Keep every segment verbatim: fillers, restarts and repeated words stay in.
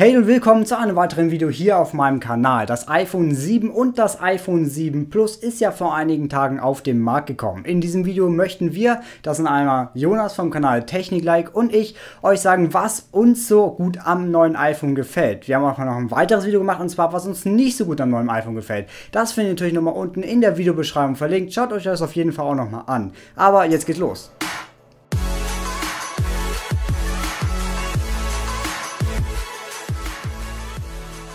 Hey und willkommen zu einem weiteren Video hier auf meinem Kanal. Das iPhone sieben und das iPhone sieben Plus ist ja vor einigen Tagen auf den Markt gekommen. In diesem Video möchten wir, das sind einmal Jonas vom Kanal TechnikLike und ich, euch sagen, was uns so gut am neuen iPhone gefällt. Wir haben auch noch ein weiteres Video gemacht und zwar, was uns nicht so gut am neuen iPhone gefällt. Das findet ihr natürlich nochmal unten in der Videobeschreibung verlinkt. Schaut euch das auf jeden Fall auch nochmal an. Aber jetzt geht's los.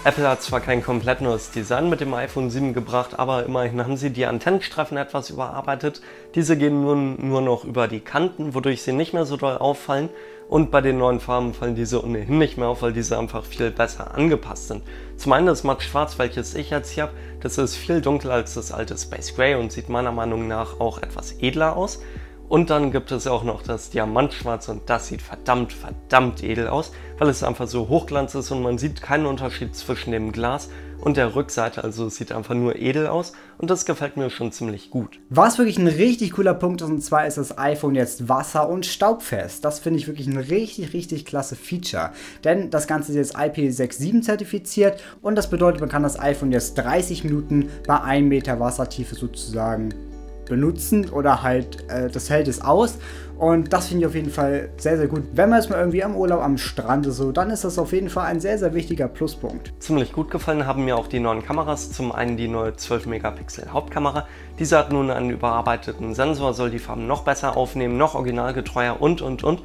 Apple hat zwar kein komplett neues Design mit dem iPhone sieben gebracht, aber immerhin haben sie die Antennenstreifen etwas überarbeitet. Diese gehen nun nur noch über die Kanten, wodurch sie nicht mehr so doll auffallen. Und bei den neuen Farben fallen diese ohnehin nicht mehr auf, weil diese einfach viel besser angepasst sind. Zum einen das Max Schwarz, welches ich jetzt hier habe, das ist viel dunkler als das alte Space Gray und sieht meiner Meinung nach auch etwas edler aus. Und dann gibt es auch noch das Diamantschwarz und das sieht verdammt, verdammt edel aus, weil es einfach so Hochglanz ist und man sieht keinen Unterschied zwischen dem Glas und der Rückseite, also es sieht einfach nur edel aus und das gefällt mir schon ziemlich gut. Was wirklich ein richtig cooler Punkt ist, und zwar ist das iPhone jetzt wasser- und staubfest. Das finde ich wirklich ein richtig, richtig klasse Feature, denn das Ganze ist jetzt I P sechs sieben zertifiziert und das bedeutet, man kann das iPhone jetzt dreißig Minuten bei einem Meter Wassertiefe sozusagen benutzen oder halt äh, das hält es aus und das finde ich auf jeden Fall sehr, sehr gut. Wenn man jetzt mal irgendwie am Urlaub am Strand ist, so, dann ist das auf jeden Fall ein sehr, sehr wichtiger Pluspunkt. Ziemlich gut gefallen haben mir auch die neuen Kameras, zum einen die neue zwölf Megapixel Hauptkamera. Diese hat nun einen überarbeiteten Sensor, soll die Farben noch besser aufnehmen, noch originalgetreuer und und und.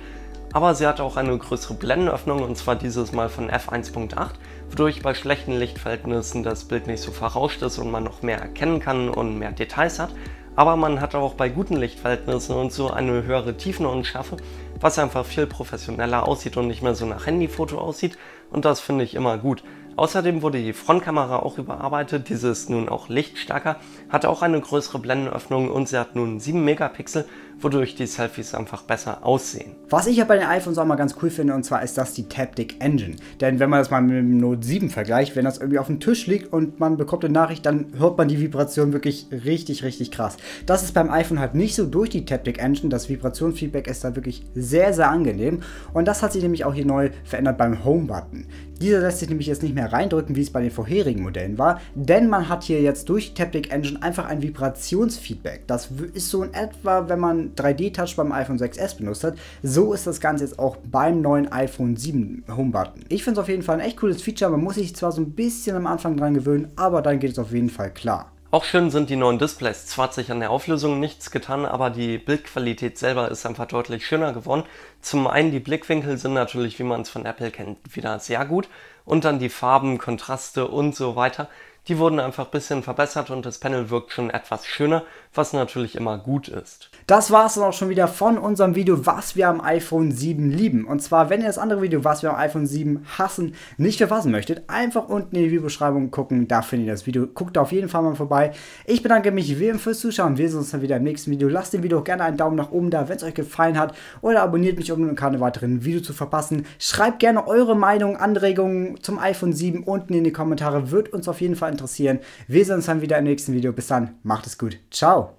Aber sie hat auch eine größere Blendenöffnung und zwar dieses Mal von f eins Punkt acht, wodurch bei schlechten Lichtverhältnissen das Bild nicht so verrauscht ist und man noch mehr erkennen kann und mehr Details hat. Aber man hat auch bei guten Lichtverhältnissen und so eine höhere Tiefenunschärfe, was einfach viel professioneller aussieht und nicht mehr so nach Handyfoto aussieht und das finde ich immer gut. Außerdem wurde die Frontkamera auch überarbeitet, diese ist nun auch lichtstärker, hat auch eine größere Blendenöffnung und sie hat nun sieben Megapixel, wodurch die Selfies einfach besser aussehen. Was ich ja bei den iPhones auch mal ganz cool finde, und zwar ist das die Taptic Engine. Denn wenn man das mal mit dem Note sieben vergleicht, wenn das irgendwie auf dem Tisch liegt und man bekommt eine Nachricht, dann hört man die Vibration wirklich richtig, richtig krass. Das ist beim iPhone halt nicht so durch die Taptic Engine, das Vibrationsfeedback ist da wirklich sehr, sehr angenehm. Und das hat sich nämlich auch hier neu verändert beim Home-Button. Dieser lässt sich nämlich jetzt nicht mehr reindrücken, wie es bei den vorherigen Modellen war, denn man hat hier jetzt durch die Taptic Engine einfach ein Vibrationsfeedback. Das ist so in etwa, wenn man drei D-Touch beim iPhone sechs S benutzt hat, so ist das Ganze jetzt auch beim neuen iPhone sieben Home-Button. Ich finde es auf jeden Fall ein echt cooles Feature, man muss sich zwar so ein bisschen am Anfang dran gewöhnen, aber dann geht es auf jeden Fall klar. Auch schön sind die neuen Displays. Zwar hat sich an der Auflösung nichts getan, aber die Bildqualität selber ist einfach deutlich schöner geworden. Zum einen die Blickwinkel sind natürlich, wie man es von Apple kennt, wieder sehr gut. Und dann die Farben, Kontraste und so weiter. Die wurden einfach ein bisschen verbessert und das Panel wirkt schon etwas schöner, was natürlich immer gut ist. Das war es dann auch schon wieder von unserem Video, was wir am iPhone sieben lieben. Und zwar, wenn ihr das andere Video, was wir am iPhone sieben hassen, nicht verpassen möchtet, einfach unten in die Videobeschreibung gucken, da findet ihr das Video. Guckt auf jeden Fall mal vorbei. Ich bedanke mich wie immer fürs Zuschauen. Wir sehen uns dann wieder im nächsten Video. Lasst dem Video auch gerne einen Daumen nach oben da, wenn es euch gefallen hat. Oder abonniert mich, um keine weiteren Videos zu verpassen. Schreibt gerne eure Meinung, Anregungen zum iPhone sieben unten in die Kommentare. Wird uns auf jeden Fall interessieren. Wir sehen uns dann wieder im nächsten Video. Bis dann, macht es gut. Ciao.